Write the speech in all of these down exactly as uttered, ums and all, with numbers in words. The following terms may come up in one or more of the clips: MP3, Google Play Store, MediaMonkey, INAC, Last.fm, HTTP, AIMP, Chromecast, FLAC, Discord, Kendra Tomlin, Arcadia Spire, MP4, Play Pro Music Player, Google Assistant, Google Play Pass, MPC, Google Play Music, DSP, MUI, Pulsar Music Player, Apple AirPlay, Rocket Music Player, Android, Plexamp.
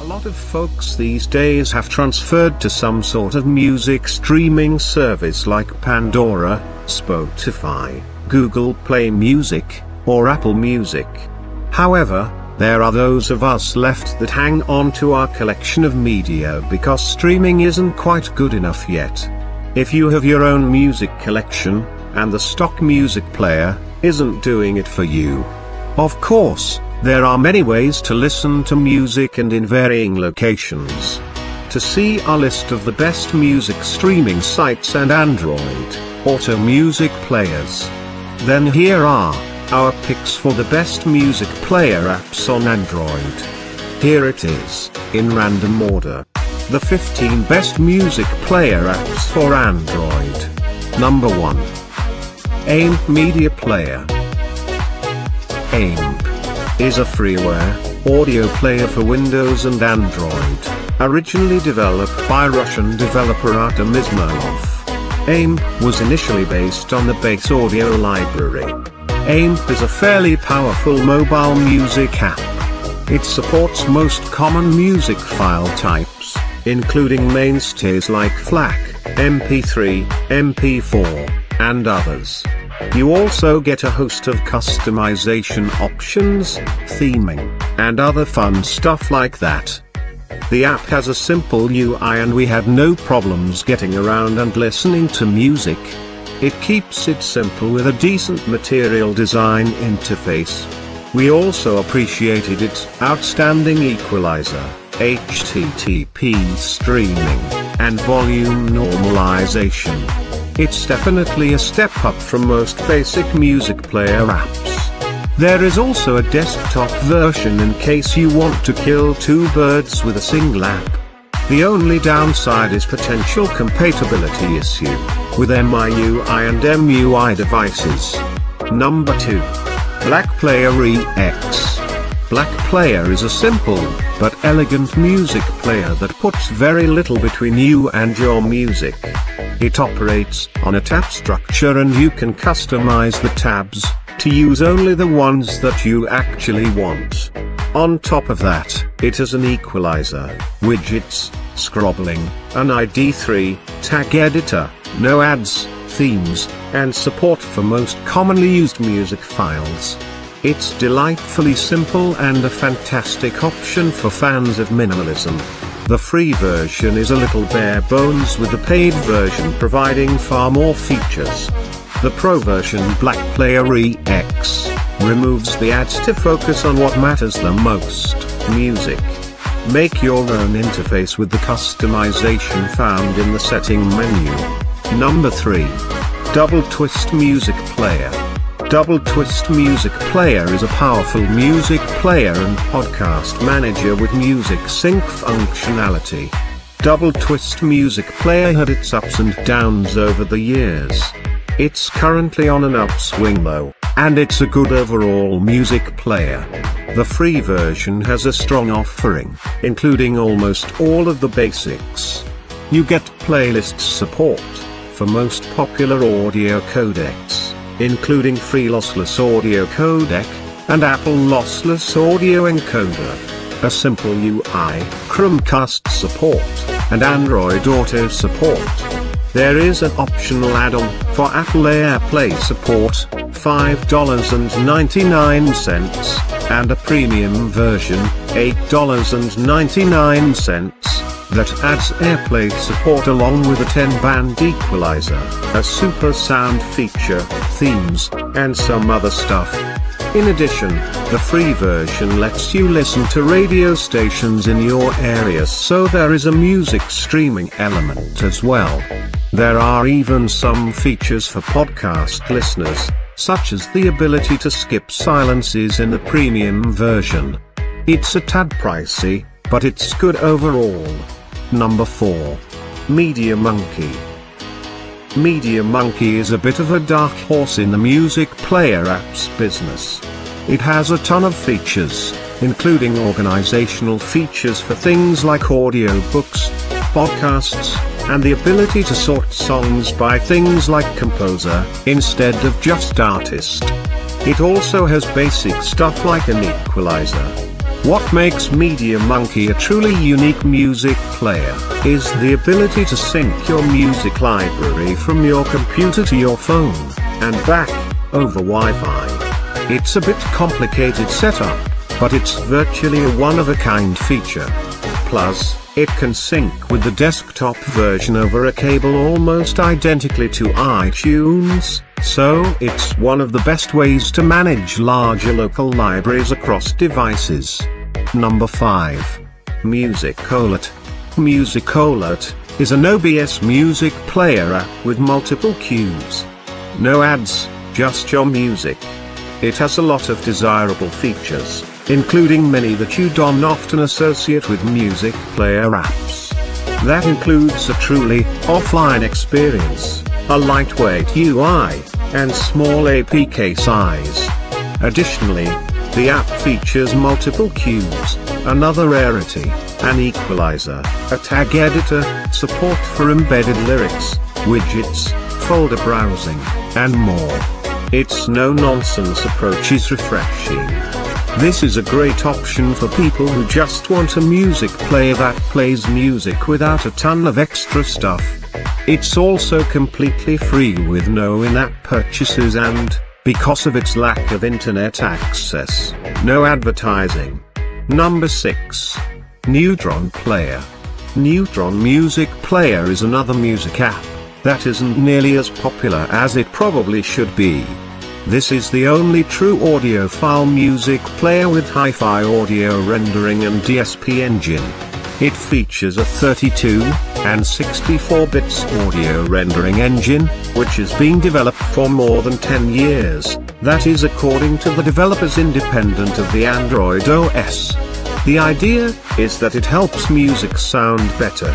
A lot of folks these days have transferred to some sort of music streaming service like Pandora, Spotify, Google Play Music, or Apple Music. However, there are those of us left that hang on to our collection of media because streaming isn't quite good enough yet. If you have your own music collection, and the stock music player isn't doing it for you. Of course, there are many ways to listen to music and in varying locations. To see our list of the best music streaming sites and Android, Oto Music players. Then here are our picks for the best music player apps on Android. Here it is, in random order. The fifteen best music player apps for Android. Number one. AIMP Media Player. AIMP is a freeware, audio player for Windows and Android, originally developed by Russian developer Artem Izmailov. AIMP was initially based on the base audio library. AIMP is a fairly powerful mobile music app. It supports most common music file types, including mainstays like FLAC, M P three, M P four, and others. You also get a host of customization options, theming, and other fun stuff like that. The app has a simple U I and we had no problems getting around and listening to music. It keeps it simple with a decent material design interface. We also appreciated its outstanding equalizer, H T T P streaming, and volume normalization. It's definitely a step up from most basic music player apps. There is also a desktop version in case you want to kill two birds with a single app. The only downside is potential compatibility issue with M I U I and M U I devices. Number two. Black Player E X. Black Player is a simple, but elegant music player that puts very little between you and your music. It operates on a tab structure and you can customize the tabs to use only the ones that you actually want. On top of that, it has an equalizer, widgets, scrobbling, an I D three, tag editor, no ads, themes, and support for most commonly used music files. It's delightfully simple and a fantastic option for fans of minimalism. The free version is a little bare bones with the paid version providing far more features. The pro version Black Player E X removes the ads to focus on what matters the most, music. Make your own interface with the customization found in the setting menu. Number three. Double Twist Music Player. Double Twist Music Player is a powerful music player and podcast manager with music sync functionality. Double Twist Music Player had its ups and downs over the years. It's currently on an upswing though, and it's a good overall music player. The free version has a strong offering, including almost all of the basics. You get playlist support for most popular audio codecs, including free lossless audio codec, and Apple lossless audio encoder, a simple U I, Chromecast support, and Android Auto support. There is an optional add-on for Apple AirPlay support, five dollars and ninety-nine cents, and a premium version, eight dollars and ninety-nine cents. That adds AirPlay support along with a ten band equalizer, a super sound feature, themes, and some other stuff. In addition, the free version lets you listen to radio stations in your area, so there is a music streaming element as well. There are even some features for podcast listeners, such as the ability to skip silences in the premium version. It's a tad pricey, but it's good overall. Number four. MediaMonkey. MediaMonkey is a bit of a dark horse in the music player apps business. It has a ton of features, including organizational features for things like audiobooks, podcasts, and the ability to sort songs by things like composer, instead of just artist. It also has basic stuff like an equalizer. What makes MediaMonkey a truly unique music player is the ability to sync your music library from your computer to your phone, and back, over Wi-Fi. It's a bit complicated setup, but it's virtually a one-of-a-kind feature. Plus, it can sync with the desktop version over a cable almost identically to iTunes, so it's one of the best ways to manage larger local libraries across devices. Number five. Musicolet. Musicolet is an O B S music player app with multiple cues. No ads, just your music. It has a lot of desirable features, including many that you don't often associate with music player apps. That includes a truly offline experience, a lightweight U I, and small A P K size. Additionally, the app features multiple cues, another rarity, an equalizer, a tag editor, support for embedded lyrics, widgets, folder browsing, and more. Its no-nonsense approach is refreshing. This is a great option for people who just want a music player that plays music without a ton of extra stuff. It's also completely free with no in-app purchases and, because of its lack of internet access, no advertising. Number six. Neutron Player. Neutron Music Player is another music app that isn't nearly as popular as it probably should be. This is the only true audiophile music player with hi-fi audio rendering and D S P engine. It features a thirty-two and sixty-four bits audio rendering engine, which is being developed for more than ten years, that is according to the developers independent of the Android O S. The idea is that it helps music sound better.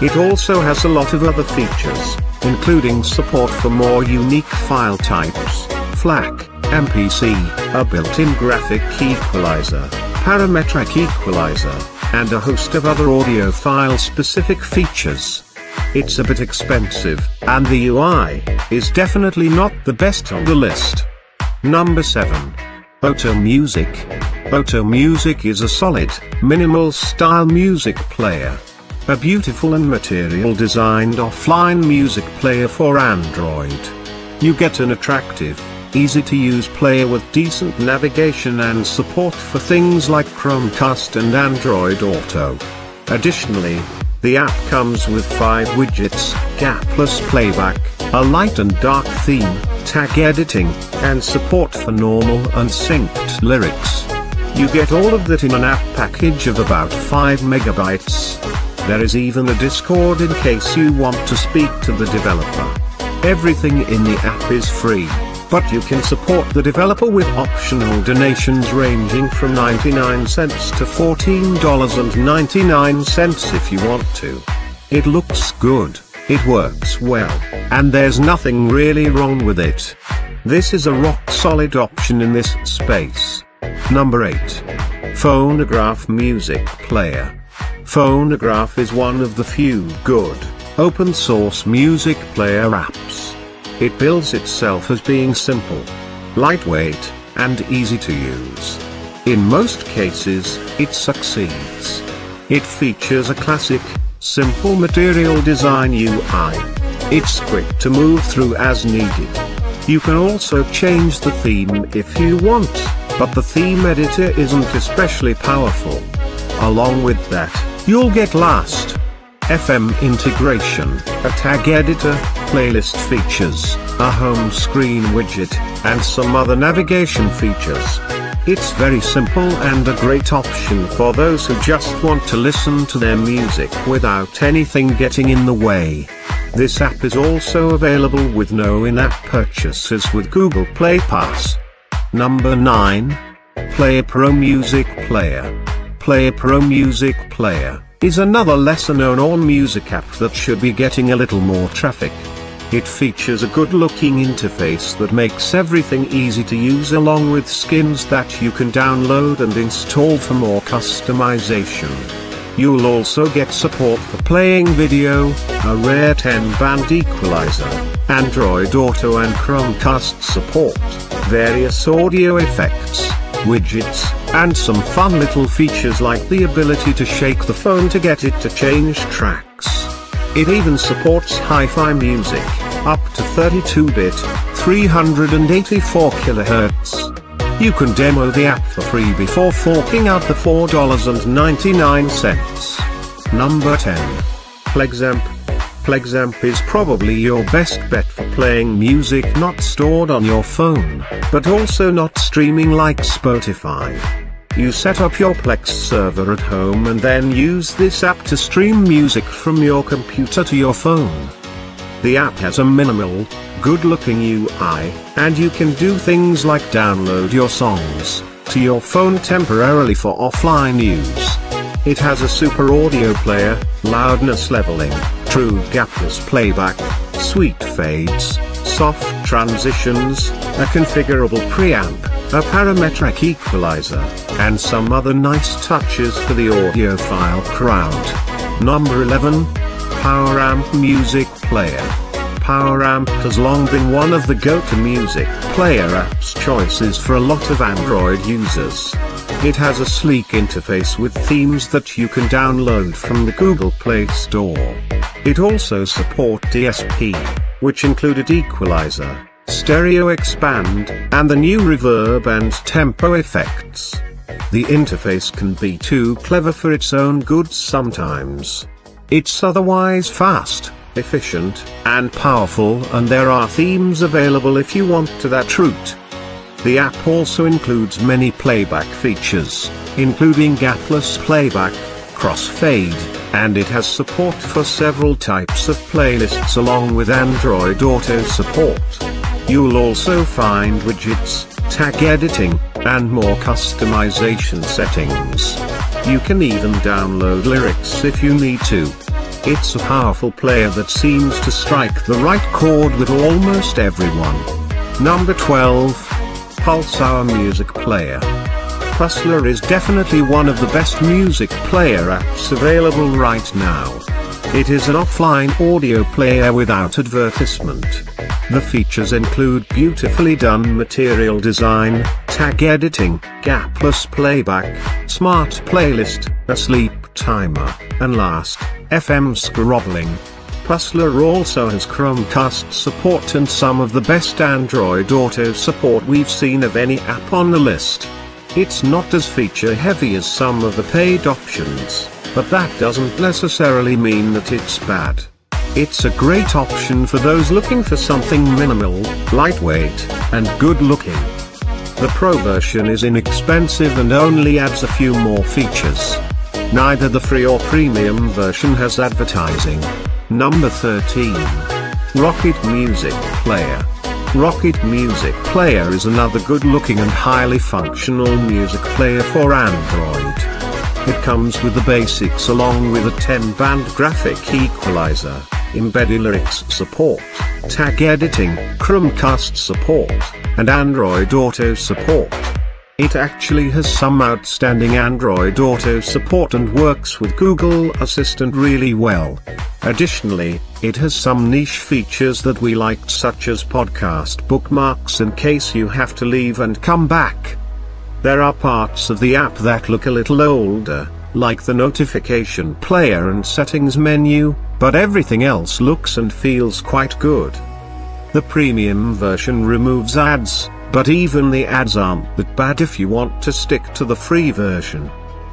It also has a lot of other features, including support for more unique file types, FLAC, M P C, a built-in graphic equalizer, parametric equalizer, and a host of other audiophile-specific features. It's a bit expensive, and the U I is definitely not the best on the list. Number seven. Oto Music. Oto Music is a solid, minimal-style music player. A beautiful and material-designed offline music player for Android. You get an attractive, easy-to-use player with decent navigation and support for things like Chromecast and Android Auto. Additionally, the app comes with five widgets, gapless playback, a light and dark theme, tag editing, and support for normal and synced lyrics. You get all of that in an app package of about five megabytes. There is even a Discord in case you want to speak to the developer. Everything in the app is free, but you can support the developer with optional donations ranging from ninety-nine cents to fourteen dollars and ninety-nine cents if you want to. It looks good, it works well, and there's nothing really wrong with it. This is a rock-solid option in this space. Number eight. Phonograph Music Player. Phonograph is one of the few good, open-source music player apps. It bills itself as being simple, lightweight, and easy to use. In most cases, it succeeds. It features a classic, simple material design U I. It's quick to move through as needed. You can also change the theme if you want, but the theme editor isn't especially powerful. Along with that, you'll get Last dot F M integration, a tag editor, playlist features, a home screen widget, and some other navigation features. It's very simple and a great option for those who just want to listen to their music without anything getting in the way. This app is also available with no in-app purchases with Google Play Pass. Number nine. Play Pro Music Player. Play Pro Music Player is another lesser-known all-music app that should be getting a little more traffic. It features a good-looking interface that makes everything easy to use along with skins that you can download and install for more customization. You'll also get support for playing video, a rare ten-band equalizer, Android Auto and Chromecast support, various audio effects, widgets, and some fun little features like the ability to shake the phone to get it to change tracks. It even supports hi-fi music, up to thirty-two bit, three hundred eighty-four kilohertz. You can demo the app for free before forking out the four dollars and ninety-nine cents. Number ten. Plexamp. Plexamp is probably your best bet for playing music not stored on your phone, but also not streaming like Spotify. You set up your Plex server at home and then use this app to stream music from your computer to your phone. The app has a minimal, good-looking U I, and you can do things like download your songs to your phone temporarily for offline use. It has a super audio player, loudness leveling, true gapless playback, sweet fades, soft transitions, a configurable preamp, a parametric equalizer, and some other nice touches for the audiophile crowd. Number eleven. PowerAmp Music Player. PowerAmp has long been one of the go-to music player apps choices for a lot of Android users. It has a sleek interface with themes that you can download from the Google Play Store. It also supports D S P, which included equalizer, stereo expand, and the new reverb and tempo effects. The interface can be too clever for its own good sometimes. It's otherwise fast, efficient, and powerful, and there are themes available if you want to that route. The app also includes many playback features, including gapless playback, crossfade, and it has support for several types of playlists along with Android Auto support. You'll also find widgets, tag editing, and more customization settings. You can even download lyrics if you need to. It's a powerful player that seems to strike the right chord with almost everyone. Number twelve. Pulsar Music Player. Pulsar is definitely one of the best music player apps available right now. It is an offline audio player without advertisement. The features include beautifully done material design, tag editing, gapless playback, smart playlist, a sleep timer, and Last dot F M scrolling. Pulsar also has Chromecast support and some of the best Android Auto support we've seen of any app on the list. It's not as feature heavy as some of the paid options, but that doesn't necessarily mean that it's bad. It's a great option for those looking for something minimal, lightweight, and good looking. The Pro version is inexpensive and only adds a few more features. Neither the free or premium version has advertising. Number thirteen. Rocket Music Player. Rocket Music Player is another good looking and highly functional music player for Android. It comes with the basics along with a ten band graphic equalizer, embedded lyrics support, tag editing, Chromecast support, and Android Auto support. It actually has some outstanding Android Auto support and works with Google Assistant really well. Additionally, it has some niche features that we liked, such as podcast bookmarks in case you have to leave and come back. There are parts of the app that look a little older, like the notification player and settings menu, but everything else looks and feels quite good. The premium version removes ads, but even the ads aren't that bad if you want to stick to the free version.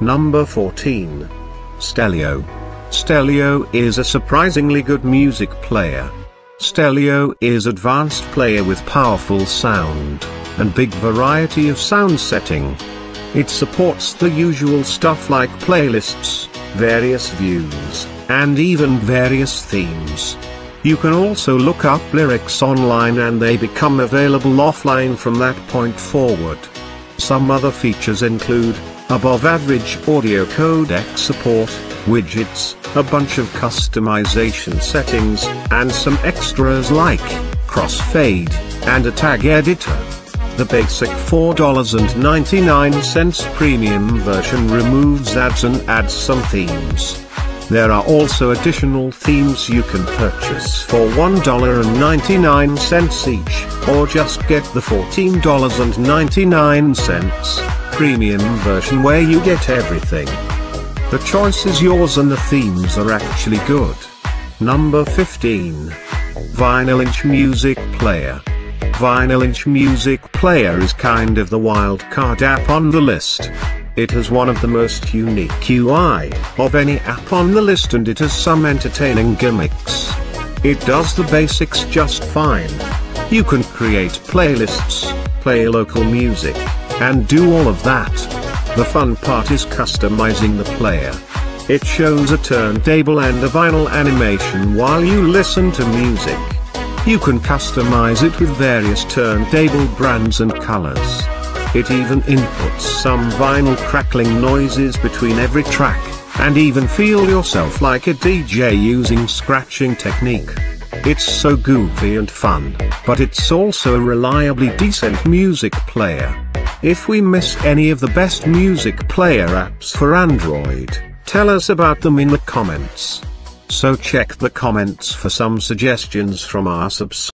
Number fourteen. Stelio. Stelio is a surprisingly good music player. Stelio is an advanced player with powerful sound and big variety of sound setting. It supports the usual stuff like playlists, various views, and even various themes. You can also look up lyrics online and they become available offline from that point forward. Some other features include above average audio codec support, widgets, a bunch of customization settings, and some extras like crossfade, and a tag editor. The basic four dollars and ninety-nine cents premium version removes ads and adds some themes. There are also additional themes you can purchase for one dollar and ninety-nine cents each, or just get the fourteen dollars and ninety-nine cents. premium version where you get everything. The choice is yours and the themes are actually good. Number fifteen. Vinylinch Music Player. Vinylinch Music Player is kind of the wildcard app on the list. It has one of the most unique U I of any app on the list, and it has some entertaining gimmicks. It does the basics just fine. You can create playlists, play local music, and do all of that. The fun part is customizing the player. It shows a turntable and a vinyl animation while you listen to music. You can customize it with various turntable brands and colors. It even inputs some vinyl crackling noises between every track, and even feel yourself like a D J using scratching technique. It's so goofy and fun, but it's also a reliably decent music player. If we miss any of the best music player apps for Android, tell us about them in the comments. So check the comments for some suggestions from our subscribers.